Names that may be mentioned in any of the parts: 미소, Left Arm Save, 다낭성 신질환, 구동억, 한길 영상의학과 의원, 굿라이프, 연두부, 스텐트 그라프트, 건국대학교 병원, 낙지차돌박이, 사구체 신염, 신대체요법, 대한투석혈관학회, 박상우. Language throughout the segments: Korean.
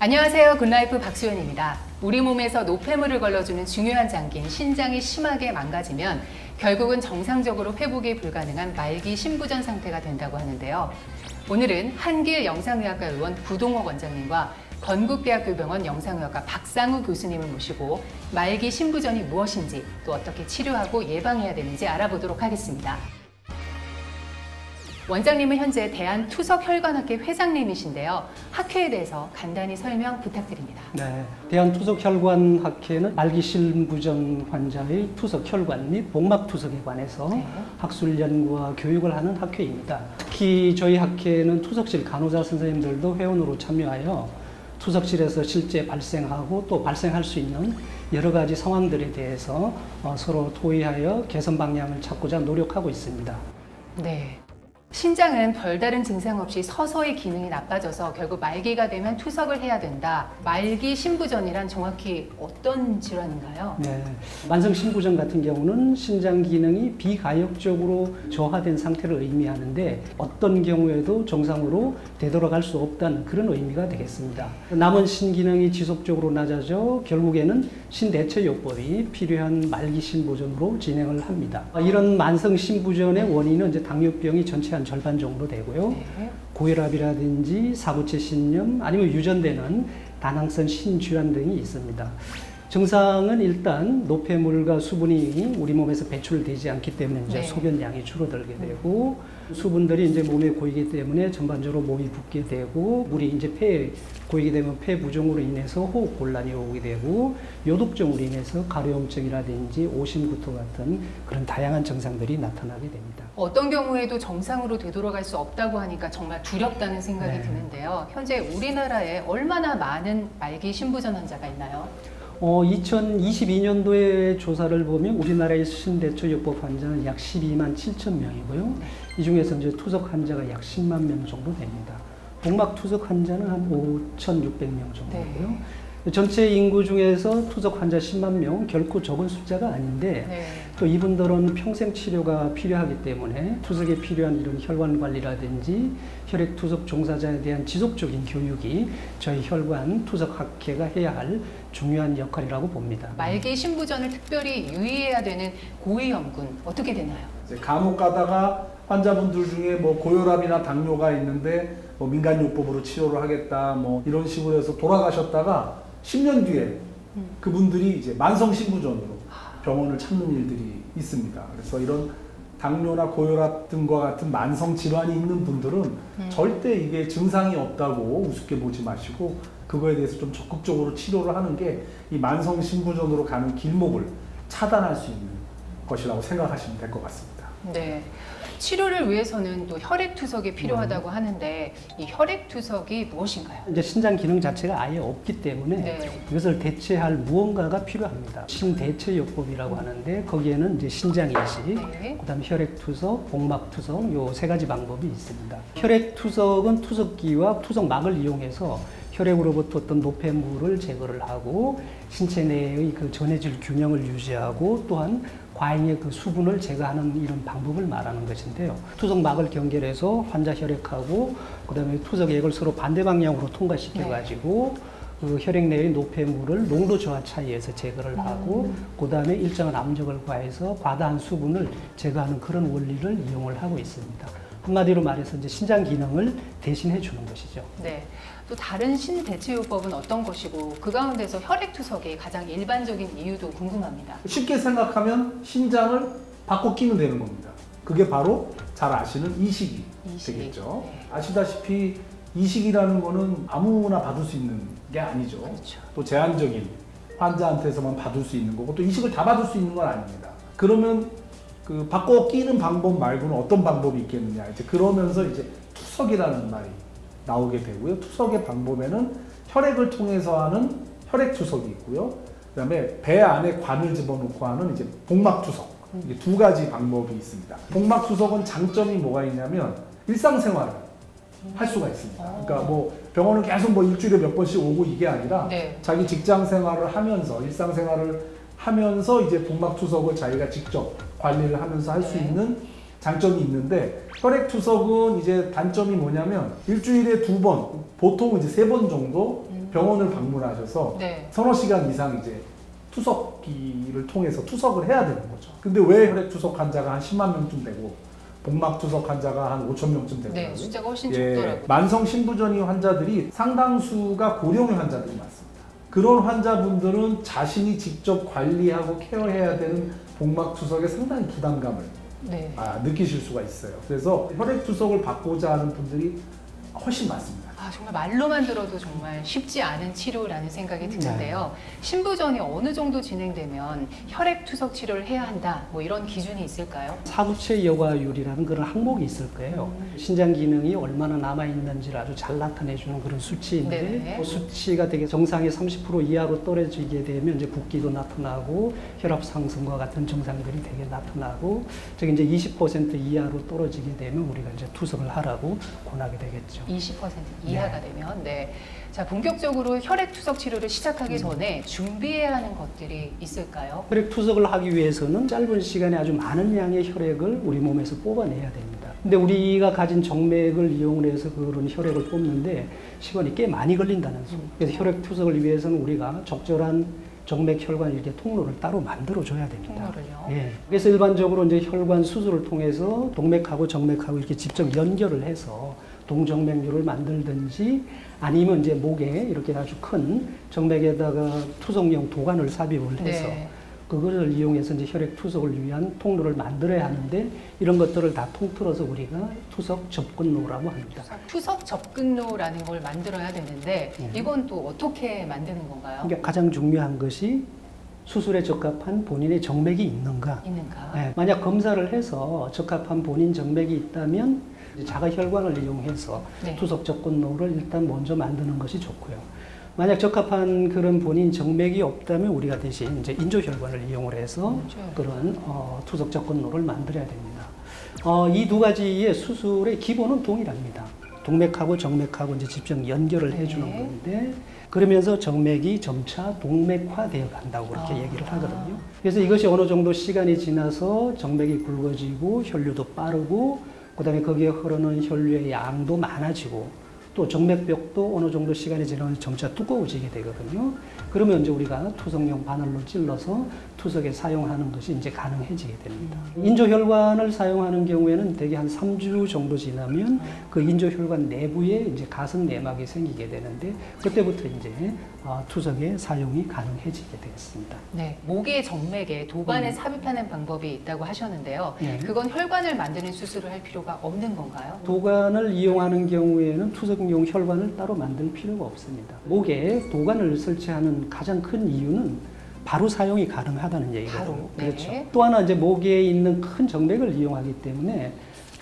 안녕하세요. 굿라이프 박수현입니다. 우리 몸에서 노폐물을 걸러주는 중요한 장기인 신장이 심하게 망가지면 결국은 정상적으로 회복이 불가능한 말기 심부전 상태가 된다고 하는데요. 오늘은 한길 영상의학과 의원 구동억 원장님과 건국대학교 병원 영상의학과 박상우 교수님을 모시고 말기 심부전이 무엇인지 또 어떻게 치료하고 예방해야 되는지 알아보도록 하겠습니다. 원장님은 현재 대한투석혈관학회 회장님이신데요. 학회에 대해서 간단히 설명 부탁드립니다. 네, 대한투석혈관학회는 말기 심부전 환자의 투석혈관 및 복막투석에 관해서 학술 연구와 교육을 하는 학회입니다. 특히 저희 학회는 투석실 간호사 선생님들도 회원으로 참여하여 투석실에서 실제 발생하고 또 발생할 수 있는 여러 가지 상황들에 대해서 서로 토의하여 개선 방향을 찾고자 노력하고 있습니다. 네. 신장은 별다른 증상 없이 서서히 기능이 나빠져서 결국 말기가 되면 투석을 해야 된다. 말기 심부전이란 정확히 어떤 질환인가요? 네, 만성 심부전 같은 경우는 신장 기능이 비가역적으로 저하된 상태를 의미하는데 어떤 경우에도 정상으로 되돌아갈 수 없다는 그런 의미가 되겠습니다. 남은 신기능이 지속적으로 낮아져 결국에는 신대체요법이 필요한 말기 심부전으로 진행을 합니다. 이런 만성 심부전의 원인은 이제 당뇨병이 전체 한 절반 정도 되고요. 네. 고혈압이라든지 사구체 신염 아니면 유전되는 다낭성 신질환 등이 있습니다. 증상은 일단 노폐물과 수분이 우리 몸에서 배출되지 않기 때문에 이제 네. 소변량이 줄어들게 되고 수분들이 이제 몸에 고이기 때문에 전반적으로 몸이 붓게 되고 물이 이제 폐에 고이게 되면 폐 부종으로 인해서 호흡 곤란이 오게 되고 요독증으로 인해서 가려움증이라든지 오심구토 같은 그런 다양한 증상들이 나타나게 됩니다. 어떤 경우에도 정상으로 되돌아갈 수 없다고 하니까 정말 두렵다는 생각이 네. 드는데요. 현재 우리나라에 얼마나 많은 말기 심부전 환자가 있나요? 2022년도에 조사를 보면 우리나라의 신대체요법 환자는 약 127,000명이고요. 이 중에서 이제 투석 환자가 약 10만 명 정도 됩니다. 복막 투석 환자는 한 5,600명 정도고요. 네. 전체 인구 중에서 투석 환자 10만 명은 결코 적은 숫자가 아닌데 네. 또 이분들은 평생 치료가 필요하기 때문에 투석에 필요한 이런 혈관 관리라든지 혈액 투석 종사자에 대한 지속적인 교육이 저희 혈관 투석 학회가 해야 할 중요한 역할이라고 봅니다. 말기 심부전을 특별히 유의해야 되는 고위험군 어떻게 되나요? 간혹 가다가 환자분들 중에 뭐 고혈압이나 당뇨가 있는데 뭐 민간요법으로 치료를 하겠다 뭐 이런 식으로 해서 돌아가셨다가 10년 뒤에 그분들이 이제 만성 심부전으로 병원을 찾는 일들이 있습니다. 그래서 이런 당뇨나 고혈압 등과 같은 만성 질환이 있는 분들은 절대 이게 증상이 없다고 우습게 보지 마시고 그거에 대해서 좀 적극적으로 치료를 하는 게 이 만성 심부전으로 가는 길목을 차단할 수 있는 것이라고 생각하시면 될 것 같습니다. 네. 치료를 위해서는 또 혈액투석이 필요하다고 하는데 이 혈액투석이 무엇인가요? 이제 신장 기능 자체가 아예 없기 때문에 네. 이것을 대체할 무언가가 필요합니다. 신대체요법이라고 하는데 거기에는 이제 신장이식, 네. 그다음에 혈액투석, 복막투석 요 세 가지 방법이 있습니다. 혈액투석은 투석기와 투석막을 이용해서 혈액으로부터 어떤 노폐물을 제거를 하고 신체 내의 그 전해질 균형을 유지하고 또한 과잉의 그 수분을 제거하는 이런 방법을 말하는 것인데요. 투석막을 경계해서 환자 혈액하고 그다음에 투석액을 서로 반대 방향으로 통과시켜가지고 그 혈액 내의 노폐물을 농도 저하 차이에서 제거를 하고 그다음에 일정한 압력을 가해서 과다한 수분을 제거하는 그런 원리를 이용을 하고 있습니다. 한마디로 말해서 이제 신장 기능을 대신해 주는 것이죠. 네. 또 다른 신대체요법은 어떤 것이고 그 가운데서 혈액투석이 가장 일반적인 이유도 궁금합니다. 쉽게 생각하면 신장을 바꿔 끼면 되는 겁니다. 그게 바로 잘 아시는 이식이 되겠죠. 네. 아시다시피 이식이라는 거는 아무나 받을 수 있는 게 아니죠. 그렇죠. 또 제한적인 환자한테서만 받을 수 있는 거고 또 이식을 다 받을 수 있는 건 아닙니다. 그러면 그 바꿔 끼는 방법 말고는 어떤 방법이 있겠느냐 이제 그러면서 이제 투석이라는 말이 나오게 되고요. 투석의 방법에는 혈액을 통해서 하는 혈액 투석이 있고요. 그다음에 배 안에 관을 집어넣고 하는 이제 복막 투석. 이게 두 가지 방법이 있습니다. 복막 투석은 장점이 뭐가 있냐면 일상생활을 할 수가 있습니다. 그러니까 뭐 병원을 계속 뭐 일주일에 몇 번씩 오고 이게 아니라 네. 자기 직장 생활을 하면서 일상생활을 하면서 이제 복막 투석을 자기가 직접 관리를 하면서 할 수 네. 있는 장점이 있는데 혈액 투석은 이제 단점이 뭐냐면 일주일에 2번, 보통 이제 3번 정도 병원을 방문하셔서 네. 서너 시간 이상 이제 투석기를 통해서 투석을 해야 되는 거죠. 근데 왜 혈액투석 환자가 한 10만 명쯤 되고 복막투석 환자가 한 5천 명쯤 되고 네, 숫자가 훨씬 적더라고요. 만성 신부전이 환자들이 상당수가 고령의 환자들이 많습니다. 그런 환자분들은 자신이 직접 관리하고 케어해야 되는 복막투석에 상당히 부담감을 네. 느끼실 수가 있어요. 그래서 혈액투석을 받고자 하는 분들이 훨씬 많습니다. 아, 정말 말로만 들어도 정말 쉽지 않은 치료라는 생각이 드는데요. 네. 신부전이 어느 정도 진행되면 혈액투석 치료를 해야 한다, 뭐 이런 기준이 있을까요? 사구체 여과율이라는 그런 항목이 있을 거예요. 신장 기능이 얼마나 남아있는지를 아주 잘 나타내주는 그런 수치인데 네네. 수치가 되게 정상의 30% 이하로 떨어지게 되면 이제 붓기도 나타나고 혈압 상승과 같은 증상들이 되게 나타나고 즉 이제 20% 이하로 떨어지게 되면 우리가 이제 투석을 하라고 권하게 되겠죠. 20% 이하가 네. 되면 네. 자, 본격적으로 혈액투석 치료를 시작하기 전에 준비해야 하는 것들이 있을까요? 혈액투석을 하기 위해서는 짧은 시간에 아주 많은 양의 혈액을 우리 몸에서 뽑아내야 됩니다. 근데 우리가 가진 정맥을 이용해서 그런 혈액을 뽑는데 시간이 꽤 많이 걸린다는 소리. 그래서 혈액투석을 위해서는 우리가 적절한 정맥혈관 이렇게 통로를 따로 만들어줘야 됩니다. 통로를요? 예. 그래서 일반적으로 이제 혈관 수술을 통해서 동맥하고 정맥하고 이렇게 직접 연결을 해서 동정맥류를 만들든지 아니면 이제 목에 이렇게 아주 큰 정맥에다가 투석용 도관을 삽입을 해서 네. 그것을 이용해서 이제 혈액 투석을 위한 통로를 만들어야 하는데 이런 것들을 다 통틀어서 우리가 투석 접근로라고 합니다. 투석 접근로라는 걸 만들어야 되는데 이건 또 어떻게 만드는 건가요? 그러니까 가장 중요한 것이 수술에 적합한 본인의 정맥이 있는가? 네, 만약 검사를 해서 적합한 본인 정맥이 있다면 자가혈관을 이용해서 네. 투석 접근로를 일단 먼저 만드는 것이 좋고요. 만약 적합한 그런 본인 정맥이 없다면 우리가 대신 이제 인조혈관을 이용을 해서 그런 투석 접근로를 만들어야 됩니다. 이 두 가지의 수술의 기본은 동일합니다. 동맥하고 정맥하고 이제 직접 연결을 해주는 네. 건데 그러면서 정맥이 점차 동맥화되어 간다고 그렇게 얘기를 하거든요. 그래서 이것이 어느 정도 시간이 지나서 정맥이 굵어지고 혈류도 빠르고 그다음에 거기에 흐르는 혈류의 양도 많아지고 또 정맥벽도 어느 정도 시간이 지나면 점차 두꺼워지게 되거든요. 그러면 이제 우리가 투석용 바늘로 찔러서 투석에 사용하는 것이 이제 가능해지게 됩니다. 인조혈관을 사용하는 경우에는 대개 한 3주 정도 지나면 그 인조혈관 내부에 이제 가슴 내막이 생기게 되는데 그때부터 이제 투석의 사용이 가능해지게 되겠습니다. 네, 목의 정맥에 도관을 삽입하는 방법이 있다고 하셨는데요. 네. 그건 혈관을 만드는 수술을 할 필요가 없는 건가요? 도관을 이용하는 경우에는 투석 용 혈관을 따로 만들 필요가 없습니다. 목에 도관을 설치하는 가장 큰 이유는 바로 사용이 가능하다는 얘기거든요. 네. 그렇죠. 또 하나 이제 목에 있는 큰 정맥을 이용하기 때문에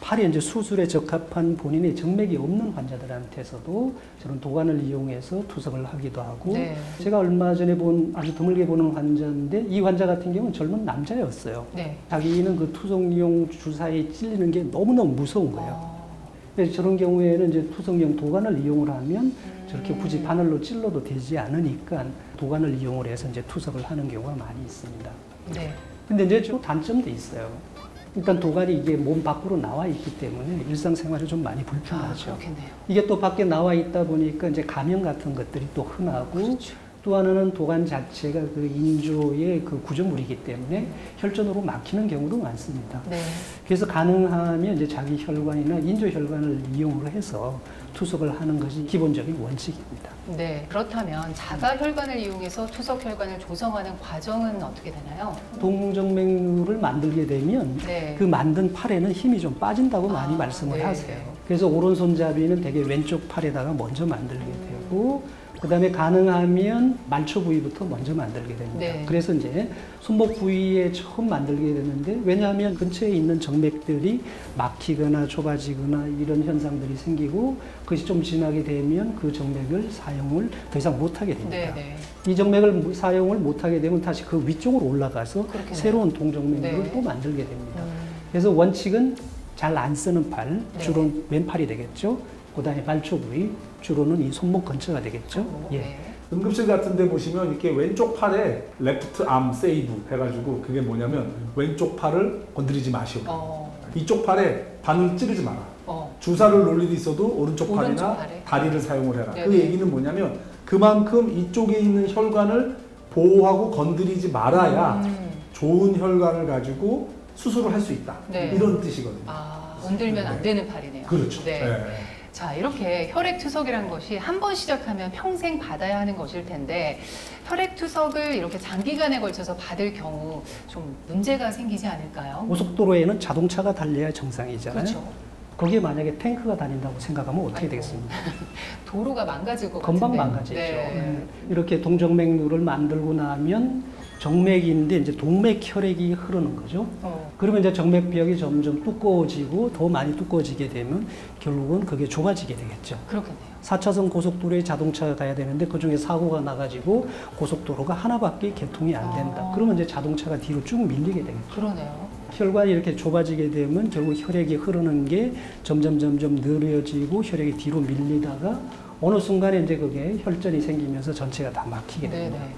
팔에 이제 수술에 적합한 본인의 정맥이 없는 환자들한테서도 저런 도관을 이용해서 투석을 하기도 하고 네. 제가 얼마 전에 본 아주 드물게 보는 환자인데 이 환자 같은 경우는 젊은 남자였어요. 네. 자기는 그 투석용 주사에 찔리는 게 너무너무 무서운 거예요. 그래서 저런 경우에는 이제 투석용 도관을 이용을 하면 저렇게 굳이 바늘로 찔러도 되지 않으니까 도관을 이용을 해서 이제 투석을 하는 경우가 많이 있습니다. 네. 근데 이제 좀 단점도 있어요. 일단 도관이 이게 몸 밖으로 나와 있기 때문에 일상생활이 좀 많이 불편하죠. 그렇겠네요. 이게 또 밖에 나와 있다 보니까 이제 감염 같은 것들이 또 흔하고 그렇죠. 또 하나는 도관 자체가 그 인조의 그 구조물이기 때문에 혈전으로 막히는 경우도 많습니다. 네. 그래서 가능하면 이제 자기 혈관이나 인조 혈관을 이용을 해서 투석을 하는 것이 기본적인 원칙입니다. 네. 그렇다면 자가 혈관을 이용해서 투석 혈관을 조성하는 과정은 어떻게 되나요? 동정맥류를 만들게 되면 네. 그 만든 팔에는 힘이 좀 빠진다고 많이 말씀을 네. 하세요. 그래서 오른손잡이는 되게 왼쪽 팔에다가 먼저 만들게 되고 그 다음에 가능하면 말초 부위부터 먼저 만들게 됩니다. 네. 그래서 이제 손목 부위에 처음 만들게 되는데 왜냐하면 근처에 있는 정맥들이 막히거나 좁아지거나 이런 현상들이 생기고 그것이 좀 지나게 되면 그 정맥을 사용을 더 이상 못하게 됩니다. 네. 이 정맥을 사용을 못하게 되면 다시 그 위쪽으로 올라가서 그렇겠네요. 새로운 동정맥을 네. 또 만들게 됩니다. 그래서 원칙은 잘 안 쓰는 팔, 네. 주로 왼팔이 되겠죠. 그 다음에 말초 부위, 주로는 이 손목 근처가 되겠죠. 예. 네. 응급실 같은 데 보시면 이렇게 왼쪽 팔에 Left Arm Save 해가지고 그게 뭐냐면 왼쪽 팔을 건드리지 마시오. 이쪽 팔에 바늘 찌르지 마라. 주사를 놓을 일이 있어도 오른쪽 팔이나 다리를 사용을 해라. 네. 그 얘기는 뭐냐면 그만큼 이쪽에 있는 혈관을 보호하고 건드리지 말아야 좋은 혈관을 가지고 수술을 할 수 있다. 네. 이런 뜻이거든요. 아, 건들면 안 되는 팔이네요. 그렇죠. 네. 네. 자, 이렇게 혈액투석이라는 것이 한 번 시작하면 평생 받아야 하는 것일 텐데 혈액투석을 이렇게 장기간에 걸쳐서 받을 경우 좀 문제가 생기지 않을까요? 고속도로에는 자동차가 달려야 정상이잖아요. 그렇죠. 거기에 만약에 탱크가 다닌다고 생각하면 어떻게 되겠습니까? 도로가 망가질 것 같은데. 건방 망가지죠. 네. 네. 이렇게 동정맥류를 만들고 나면 정맥이 있는데 이제 동맥 혈액이 흐르는 거죠. 그러면 이제 정맥벽이 점점 두꺼워지고 더 많이 두꺼워지게 되면 결국은 그게 좁아지게 되겠죠. 그렇겠네요. 4차선 고속도로에 자동차가 가야 되는데 그중에 사고가 나가지고 고속도로가 하나밖에 개통이 안 된다. 그러면 이제 자동차가 뒤로 쭉 밀리게 되겠죠. 그러네요. 혈관이 이렇게 좁아지게 되면 결국 혈액이 흐르는 게 점점 느려지고 혈액이 뒤로 밀리다가 어느 순간에 이제 그게 혈전이 생기면서 전체가 다 막히게 됩니다. 네네.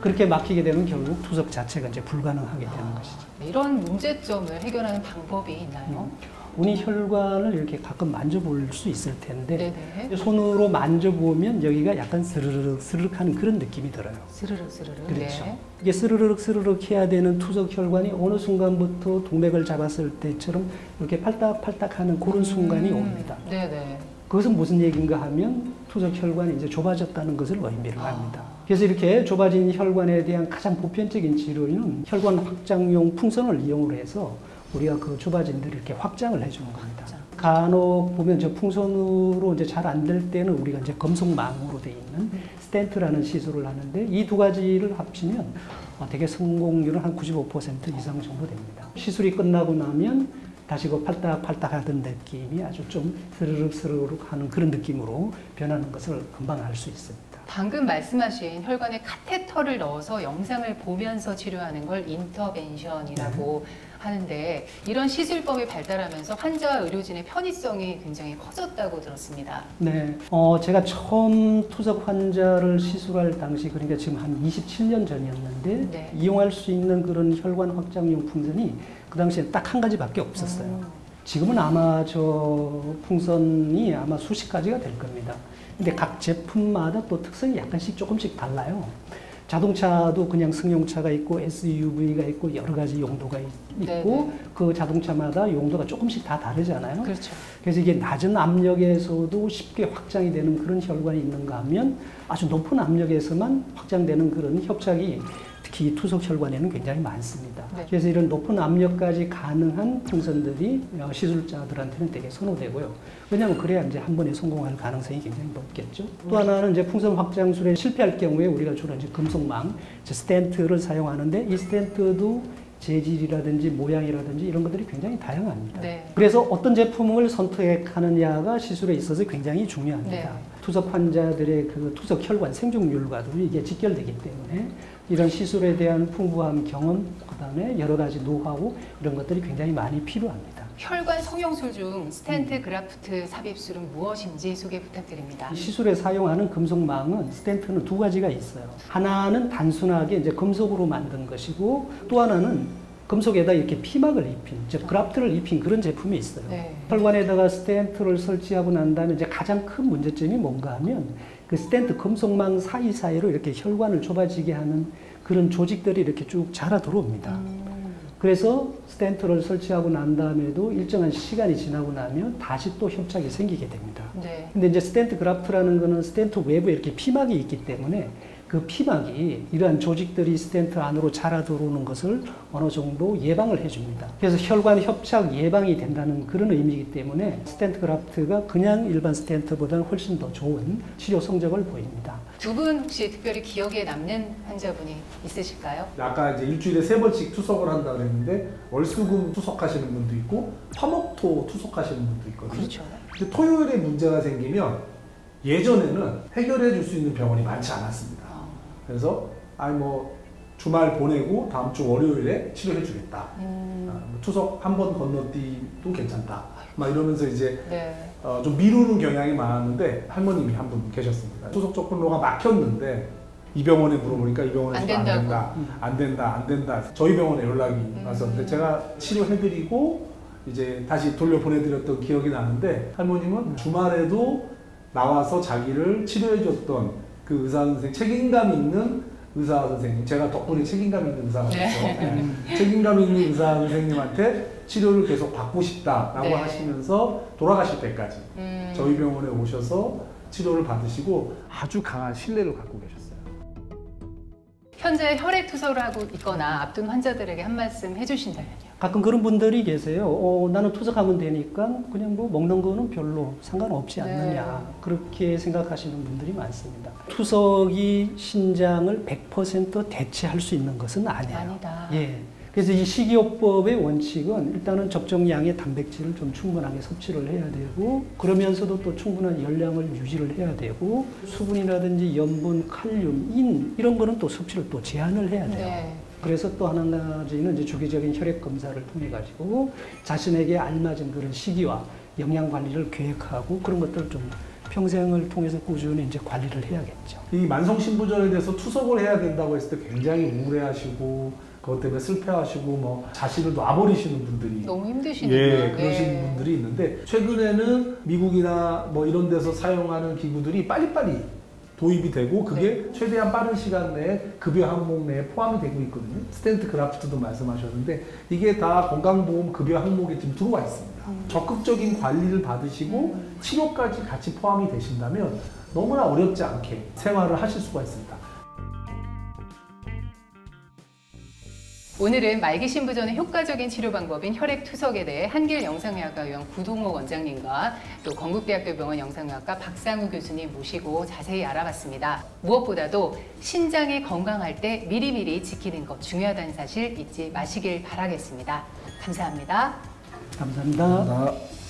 그렇게 막히게 되면 결국 투석 자체가 이제 불가능하게 되는 것이죠. 이런 문제점을 해결하는 방법이 있나요? 우리 혈관을 이렇게 가끔 만져볼 수 있을 텐데 네네. 손으로 만져보면 여기가 약간 스르륵 스르륵 하는 그런 느낌이 들어요. 스르륵 스르륵. 그렇죠. 네. 이게 스르륵 스르륵 해야 되는 투석 혈관이 어느 순간부터 동맥을 잡았을 때처럼 이렇게 팔딱팔딱 하는 그런 순간이 옵니다. 네네. 그것은 무슨 얘기인가 하면 투석 혈관이 이제 좁아졌다는 것을 의미를 합니다. 그래서 이렇게 좁아진 혈관에 대한 가장 보편적인 치료는 혈관 확장용 풍선을 이용을 해서 우리가 그 좁아진 데를 이렇게 확장을 해주는 겁니다. 간혹 보면 저 풍선으로 이제 잘 안 될 때는 우리가 이제 금속망으로 돼 있는 스텐트라는 시술을 하는데 이 두 가지를 합치면 되게 성공률은 한 95% 이상 정도 됩니다. 시술이 끝나고 나면 다시 그 팔딱팔딱 하던 느낌이 아주 좀 스르륵스르륵 하는 그런 느낌으로 변하는 것을 금방 알 수 있습니다. 방금 말씀하신 혈관에 카테터를 넣어서 영상을 보면서 치료하는 걸 인터벤션이라고 하는데 이런 시술법이 발달하면서 환자와 의료진의 편의성이 굉장히 커졌다고 들었습니다. 네, 제가 처음 투석 환자를 시술할 당시 그러니까 지금 한 27년 전이었는데 네. 이용할 수 있는 그런 혈관 확장용 풍선이 그 당시에 딱 한 가지밖에 없었어요. 지금은 아마 저 풍선이 아마 수십 가지가 될 겁니다. 근데 각 제품마다 또 특성이 약간씩 조금씩 달라요. 자동차도 그냥 승용차가 있고 SUV가 있고 여러 가지 용도가 있고 네네. 그 자동차마다 용도가 조금씩 다 다르잖아요. 그렇죠. 그래서 이게 낮은 압력에서도 쉽게 확장이 되는 그런 혈관이 있는가 하면 아주 높은 압력에서만 확장되는 그런 협착이 특히 투석 혈관에는 굉장히 많습니다. 네. 그래서 이런 높은 압력까지 가능한 풍선들이 시술자들한테는 되게 선호되고요. 왜냐하면 그래야 이제 한 번에 성공할 가능성이 굉장히 높겠죠. 또 하나는 이제 풍선 확장술에 실패할 경우에 우리가 주로 이제 금속망, 스텐트를 사용하는데 이 스텐트도 재질이라든지 모양이라든지 이런 것들이 굉장히 다양합니다. 네. 그래서 어떤 제품을 선택하느냐가 시술에 있어서 굉장히 중요합니다. 네. 투석 환자들의 그 투석 혈관 생존율과도 이게 직결되기 때문에 이런 시술에 대한 풍부한 경험, 그다음에 여러 가지 노하우 이런 것들이 굉장히 많이 필요합니다. 혈관 성형술 중 스텐트 그라프트 삽입술은 무엇인지 소개 부탁드립니다. 이 시술에 사용하는 금속망은 스텐트는 두 가지가 있어요. 하나는 단순하게 이제 금속으로 만든 것이고 또 하나는 금속에다 이렇게 피막을 입힌, 즉 그라프트를 입힌 그런 제품이 있어요. 네. 혈관에다가 스텐트를 설치하고 난 다음에 이제 가장 큰 문제점이 뭔가 하면 그 스텐트 금속망 사이사이로 이렇게 혈관을 좁아지게 하는 그런 조직들이 이렇게 쭉 자라 들어옵니다. 그래서 스텐트를 설치하고 난 다음에도 일정한 시간이 지나고 나면 다시 또 협착이 생기게 됩니다. 네. 근데 이제 스텐트 그라프트라는 거는 스텐트 외부에 이렇게 피막이 있기 때문에 그 피막이 이러한 조직들이 스텐트 안으로 자라 들어오는 것을 어느 정도 예방을 해줍니다. 그래서 혈관 협착 예방이 된다는 그런 의미이기 때문에 스텐트 그라프트가 그냥 일반 스텐트보다는 훨씬 더 좋은 치료 성적을 보입니다. 두 분 혹시 특별히 기억에 남는 환자분이 있으실까요? 아까 이제 일주일에 3번씩 투석을 한다고 했는데 월수금 투석하시는 분도 있고 화목토 투석하시는 분도 있거든요. 그렇죠. 근데 토요일에 문제가 생기면 예전에는 해결해 줄 수 있는 병원이 많지 않았습니다. 그래서 주말 보내고 다음 주 월요일에 치료해 주겠다. 투석 한 번 건너뛰도 괜찮다. 막 이러면서 이제 좀 미루는 경향이 많았는데 할머님이 한 분 계셨습니다. 투석 적분로가 막혔는데 이 병원에 물어보니까 이 병원에서 안 된다. 저희 병원에 연락이 왔었는데 제가 치료해드리고 이제 다시 돌려보내드렸던 기억이 나는데 할머님은 주말에도 나와서 자기를 치료해줬던 그 의사 선생, 책임감 있는 의사 선생님, 제가 덕분에 책임감 있는 의사가 됐죠. 네. 책임감 있는 의사 선생님한테 치료를 계속 받고 싶다라고 네. 하시면서 돌아가실 때까지 저희 병원에 오셔서 치료를 받으시고 아주 강한 신뢰를 갖고 계셨어요. 현재 혈액 투석을 하고 있거나 앞둔 환자들에게 한 말씀 해주신다면요? 가끔 그런 분들이 계세요. 나는 투석하면 되니까 그냥 뭐 먹는 거는 별로 상관없지 않느냐. 네. 그렇게 생각하시는 분들이 많습니다. 투석이 신장을 100% 대체할 수 있는 것은 아니에요. 아니다. 예. 그래서 이 식이요법의 원칙은 일단은 적정량의 단백질을 좀 충분하게 섭취를 해야 되고, 그러면서도 또 충분한 열량을 유지를 해야 되고, 수분이라든지 염분, 칼륨, 인 이런 거는 또 섭취를 또 제한을 해야 돼요. 네. 그래서 또 하나 가지는 이제 주기적인 혈액 검사를 통해 가지고 자신에게 알맞은 그런 시기와 영양 관리를 계획하고 그런 것들을 좀 평생을 통해서 꾸준히 이제 관리를 해야겠죠. 이 만성 신부전에 대해서 투석을 해야 된다고 했을 때 굉장히 우울해하시고, 그것 때문에 슬퍼하시고 뭐 자신을 놔버리시는 분들이 너무 힘드시네요. 예, 그러시는 네. 분들이 있는데, 최근에는 미국이나 뭐 이런 데서 사용하는 기구들이 빨리빨리 도입이 되고 그게 네. 최대한 빠른 시간 내에 급여 항목 내에 포함이 되고 있거든요. 스텐트 그라프트도 말씀하셨는데 이게 다 건강보험 급여 항목에 지금 들어와 있습니다. 적극적인 관리를 받으시고 치료까지 같이 포함이 되신다면 너무나 어렵지 않게 생활을 하실 수가 있습니다. 오늘은 말기 신부전의 효과적인 치료 방법인 혈액 투석에 대해 한길 영상의학과 의원 구동억 원장님과 또 건국대학교 병원 영상의학과 박상우 교수님 모시고 자세히 알아봤습니다. 무엇보다도 신장이 건강할 때 미리미리 지키는 것 중요하다는 사실 잊지 마시길 바라겠습니다. 감사합니다. 감사합니다. 감사합니다.